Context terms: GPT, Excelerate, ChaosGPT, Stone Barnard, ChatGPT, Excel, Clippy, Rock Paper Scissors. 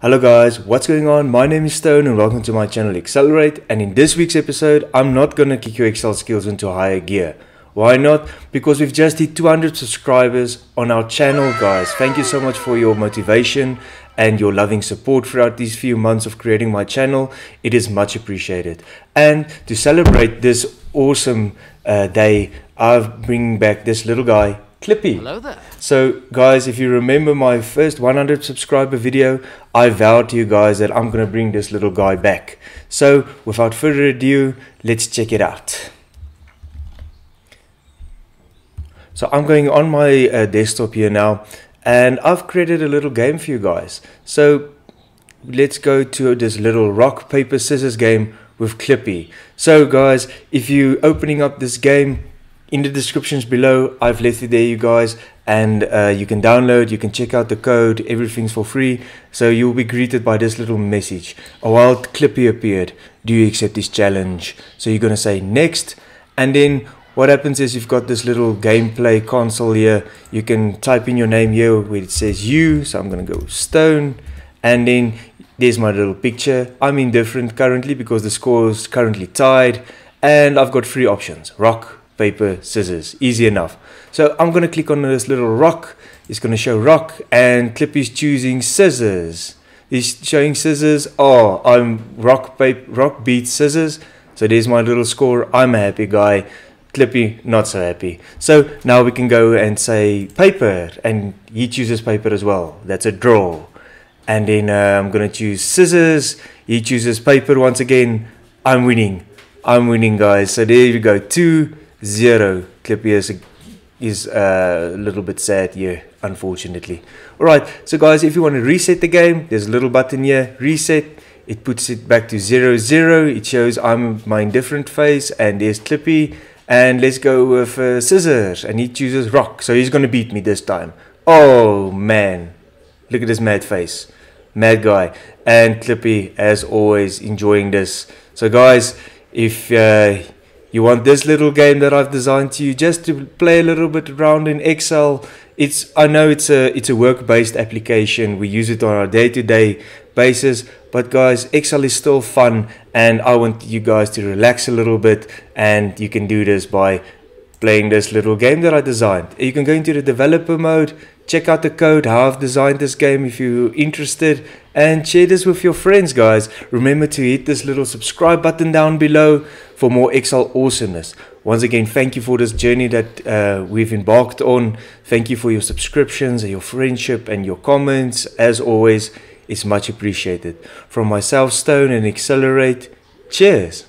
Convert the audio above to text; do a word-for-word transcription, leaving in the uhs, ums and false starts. Hello guys, what's going on? My name is Stone and welcome to my channel Excelerate, and in this week's episode I'm not gonna kick your Excel skills into higher gear. Why not? Because we've just hit two hundred subscribers on our channel, guys. Thank you so much for your motivation and your loving support throughout these few months of creating my channel. It is much appreciated. And to celebrate this awesome uh, day, I've bring back this little guy, Clippy. Hello there. So guys, if you remember my first one hundred subscriber video, I vowed to you guys that I'm going to bring this little guy back. So without further ado, let's check it out. So I'm going on my uh, desktop here now, and I've created a little game for you guys. So let's go to this little rock, paper, scissors game with Clippy. So guys, if you opening up this game, in the descriptions below, I've left it there, you guys, and uh, you can download, you can check out the code, everything's for free. So you'll be greeted by this little message. A wild Clippy appeared. Do you accept this challenge? So you're going to say next, and then what happens is you've got this little gameplay console here. You can type in your name here where it says you, so I'm going to go Stone, and then there's my little picture. I'm indifferent currently because the score is currently tied, and I've got three options. Rock, paper, scissors. Easy enough. So I'm going to click on this little rock. It's going to show rock, and Clippy's choosing scissors. He's showing scissors. Oh, I'm rock, paper, rock beats scissors. So there's my little score. I'm a happy guy. Clippy, not so happy. So now we can go and say paper, and he chooses paper as well. That's a draw. And then uh, I'm going to choose scissors. He chooses paper once again. I'm winning. I'm winning, guys. So there you go. Two. Zero. Clippy is a, is a little bit sad here, unfortunately. Alright, so guys, if you want to reset the game, there's a little button here, reset. It puts it back to zero, zero. It shows I'm my indifferent face, and there's Clippy. And let's go with uh, scissors, and he chooses rock. So he's going to beat me this time. Oh, man. Look at this mad face. Mad guy. And Clippy, as always, enjoying this. So guys, if... Uh, you want this little game that I've designed to you just to play a little bit around in Excel. It's I know it's a it's a work-based application. We use it on our day-to-day basis, but guys, Excel is still fun, and I want you guys to relax a little bit, and you can do this by playing this little game that I designed. You can go into the developer mode, check out the code, how I've designed this game if you're interested, and share this with your friends, guys. Remember to hit this little subscribe button down below for more Excel awesomeness. Once again, thank you for this journey that uh, we've embarked on. Thank you for your subscriptions and your friendship and your comments. As always, it's much appreciated. From myself, Stone, and Excelerate, cheers.